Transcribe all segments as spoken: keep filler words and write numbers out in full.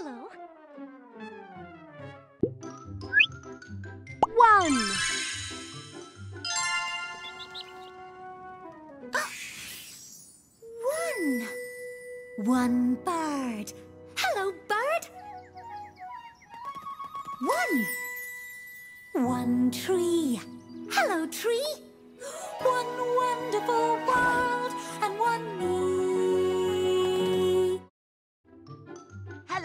Hello. One. One. One bird. Hello, bird. One. One tree. Hello, tree. One wonderful world and one me.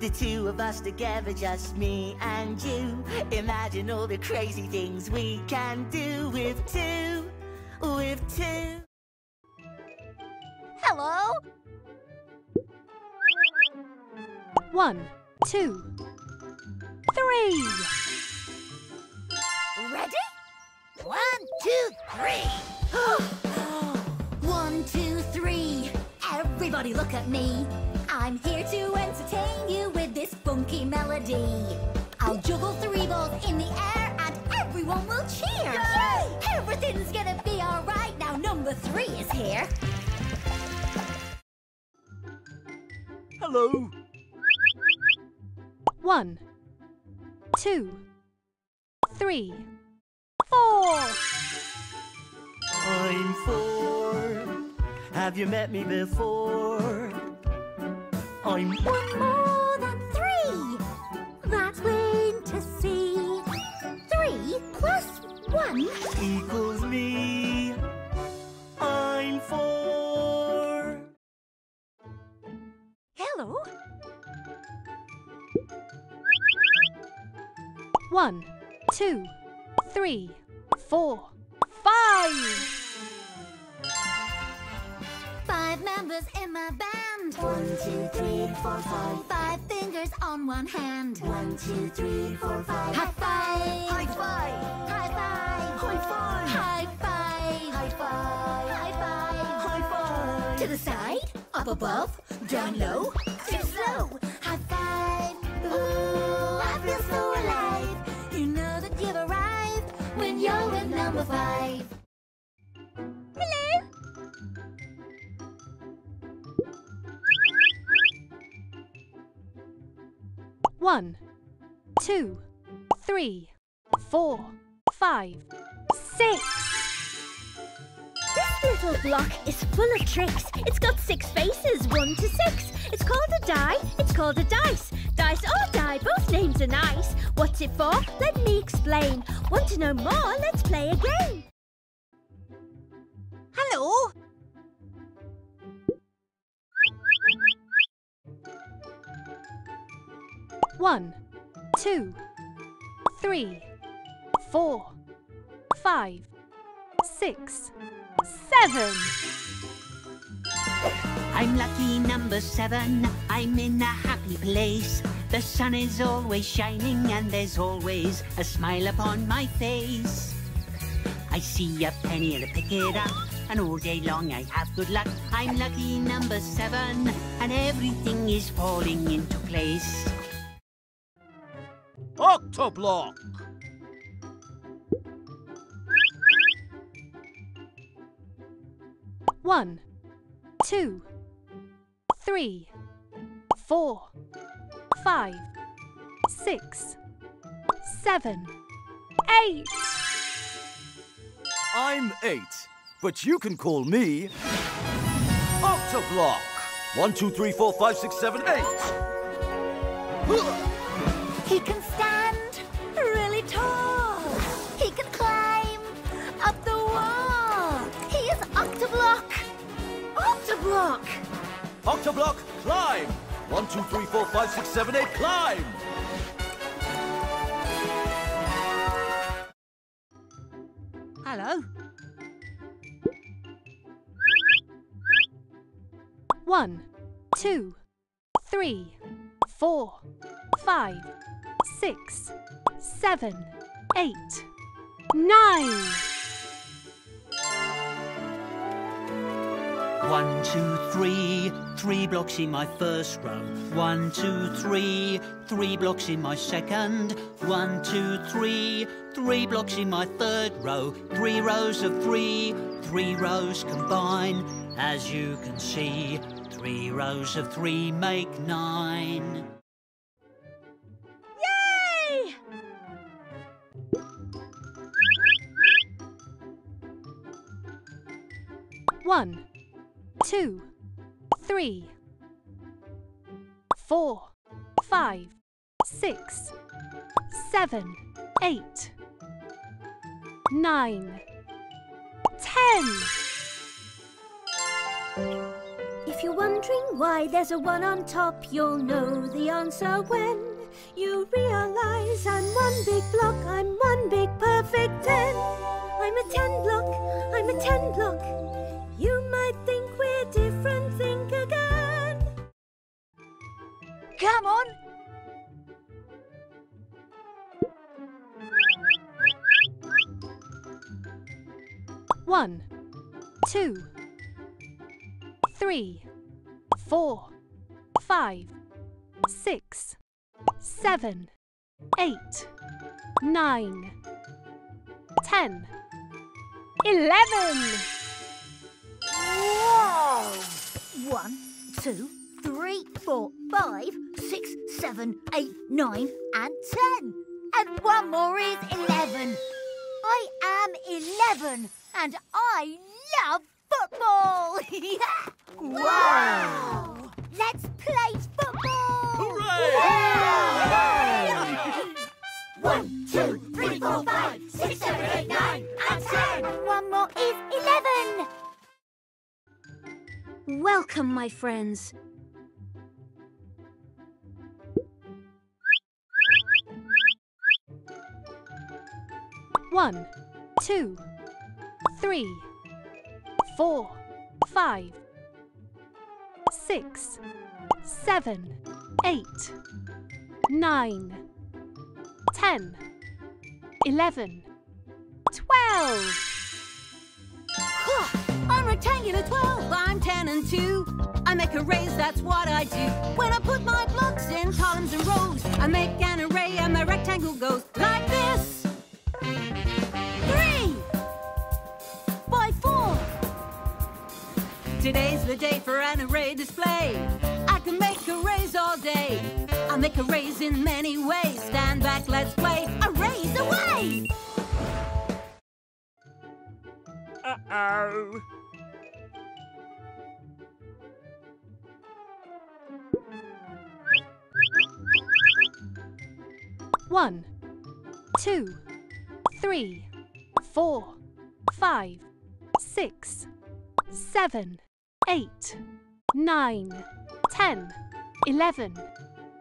The two of us together, just me and you. Imagine all the crazy things we can do with two, with two. Hello? One, two, three. Ready? One, two, three. One, two, three. Everybody look at me. I'm here to entertain you with this funky melody. I'll juggle three balls in the air and everyone will cheer. Yay! Everything's gonna be alright now. Number three is here. Hello. One, two, three, four. I'm four. Have you met me before? I'm one more than three. That's plain to see. Three plus one equals me. I'm four. Hello. One, two, three, four, five. Five members in my band. One, two, three, four, five. Five fingers on one hand. One, two, three, four, five. High five! High five! High five! High five! High five! High five! High five! High five! To the side, up above, down low, too slow. High five! Ooh, I feel so alive. You know that you've arrived when you're with number five. Hello. One, two, three, four, five, six. This little block is full of tricks. It's got six faces, one to six. It's called a die, it's called a dice. Dice or die, both names are nice. What's it for? Let me explain. Want to know more? Let's play a game. Hello. One, two, three, four, five, six, seven. I'm lucky number seven. I'm in a happy place. The sun is always shining and there's always a smile upon my face. I see a penny and I pick it up, and all day long I have good luck. I'm lucky number seven, and everything is falling into place. Octoblock. One, two, three, four, five, six, seven, eight. I'm eight, but you can call me Octoblock. One, two, three, four, five, six, seven, eight. He can stand really tall. He can climb up the wall. He is Octoblock. Octoblock. Octoblock, climb. One, two, three, four, five, six, seven, eight, climb. Hello. One, two, three, four, five. Six, seven, eight, nine. One, two, three, three blocks in my first row. One, two, three, three blocks in my second. One, two, three, three blocks in my third row. Three rows of three, three rows combine. As you can see, three rows of three make nine. Yay! One, two, three, four, five, six, seven, eight, nine, ten. If you're wondering why there's a one on top, you'll know the answer when you realize I'm one big block, I'm one big perfect ten. I'm a ten block, I'm a ten block. You might think we're different, think again. Come on! One, two, three, four, five, six, seven, eight, nine, ten, eleven. Whoa! One, two, three, four, five, six, seven, eight, nine, and ten. And one more is eleven. I am eleven, and I love football. Wow! Wow! Let's play football! Hooray! Hooray! One, two, three, four, five, six, seven, eight, nine, and ten. And one more is eleven. Welcome, my friends. One, two, three, four, five, six, seven, eight, nine, ten, eleven, twelve. I'm rectangular twelve, I'm ten and two. I make arrays, that's what I do. When I put my blocks in columns and rows, I make an array and my rectangle goes like this. Today's the day for an array display. I can make arrays all day. I make arrays in many ways. Stand back, let's play. Arrays away! Uh-oh. One, two, three, four, five, six, seven, eight, nine, ten, eleven,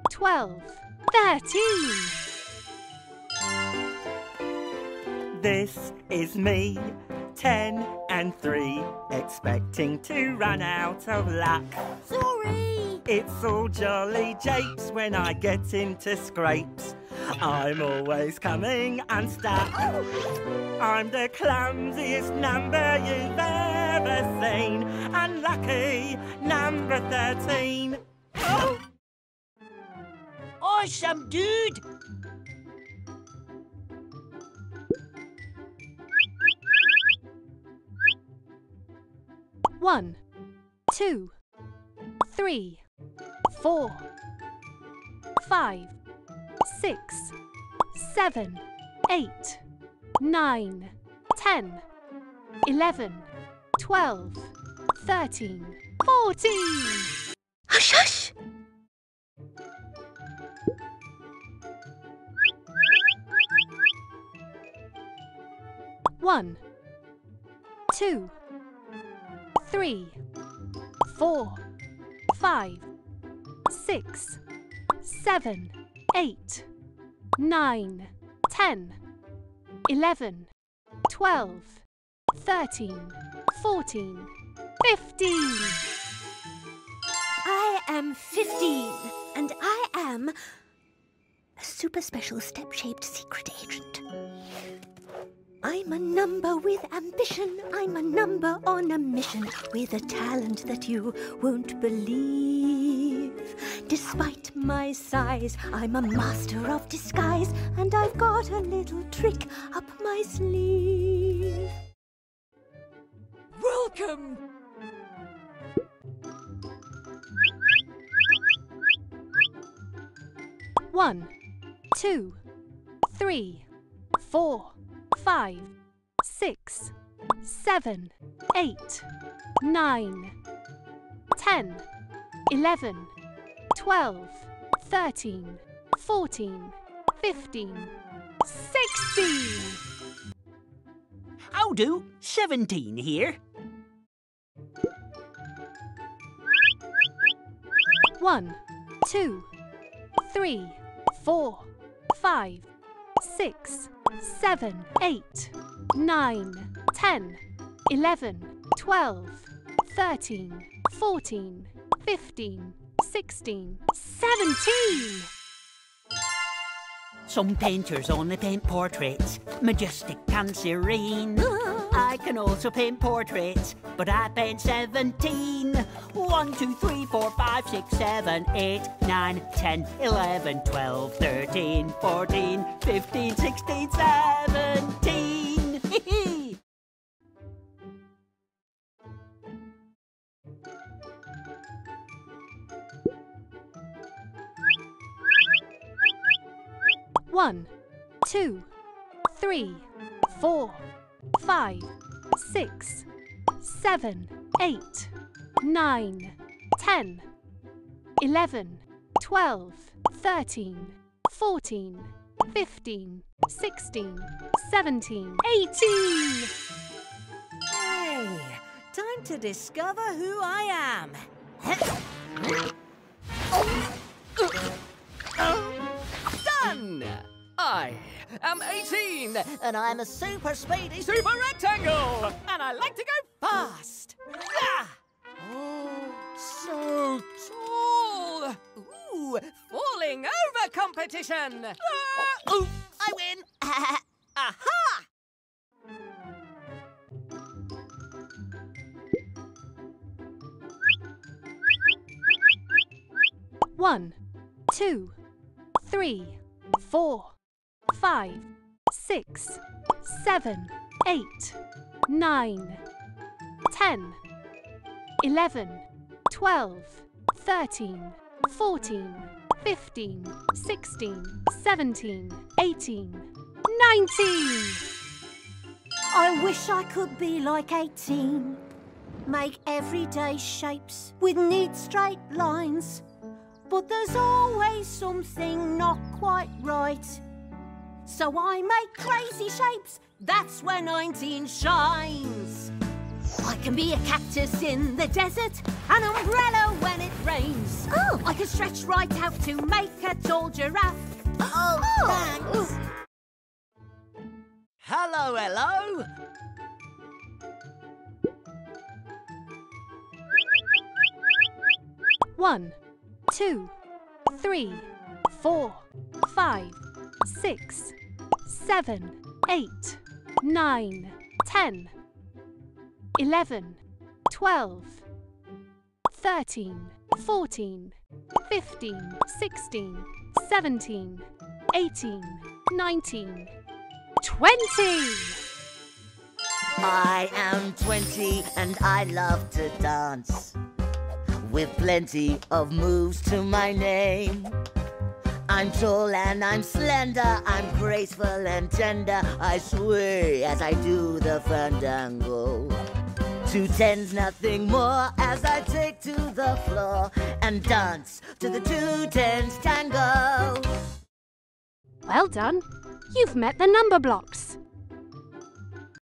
twelve, thirteen. This is me, ten and three, expecting to run out of luck. Sorry! It's all jolly japes when I get into scrapes. I'm always coming unstuck. Oh. I'm the clumsiest number you've ever seen. Unlucky number thirteen. Oh. Awesome, dude! One, two, three, four, five, six, seven, eight, nine, ten, eleven, twelve, thirteen, fourteen. Hush, hush! One, two, three, four, five, six, seven, eight, nine, ten, eleven, twelve, thirteen, fourteen, fifteen. I am fifteen, and I am a super special step-shaped secret agent. I'm a number with ambition. I'm a number on a mission with a talent that you won't believe. Despite my size, I'm a master of disguise, and I've got a little trick up my sleeve. Welcome! One, two, three, four, five, six, seven, eight, nine, ten, eleven, twelve, thirteen, fourteen, fifteen, sixteen. I'll do seventeen here. One, two, three, four, five, six, seven, eight, nine, ten, eleven, twelve, thirteen, fourteen, fifteen, sixteen, seventeen! Some painters only paint portraits, majestic and serene. I can also paint portraits, but I paint seventeen. One, two, three, four, five, six, seven, eight, nine, ten, eleven, twelve, thirteen, fourteen, fifteen, sixteen, seventeen. Hee-hee! One, two, three, four, five, six, seven, eight, nine, ten, eleven, twelve, thirteen, fourteen, fifteen, sixteen, seventeen, eighteen! Hey! Time to discover who I am! Oh. Done! I am eighteen! And I'm a super speedy super rectangle! And I like to go fast! Yeah. Oh, so tall! Ooh, falling over competition! Ah, ooh, I win! Aha! One, two, three, four, five, six, seven, eight, nine, ten, eleven, twelve, thirteen, fourteen, fifteen, sixteen, seventeen, eighteen, nineteen! I wish I could be like eighteen. Make everyday shapes with neat straight lines. But there's always something not quite right. So I make crazy shapes, that's where nineteen shines. I can be a cactus in the desert, an umbrella when it rains. Oh. I can stretch right out to make a tall giraffe. Oh, oh. Thanks. Hello, hello. One, two, three, four, five, six, seven, eight, nine, ten. eleven, twelve, thirteen, fourteen, fifteen, sixteen, seventeen, eighteen, nineteen, twenty! I am twenty and I love to dance, with plenty of moves to my name. I'm tall and I'm slender, I'm graceful and tender, I sway as I do the fandango. Two tens, nothing more, as I take to the floor and dance to the two tens tango. Well done. You've met the number blocks.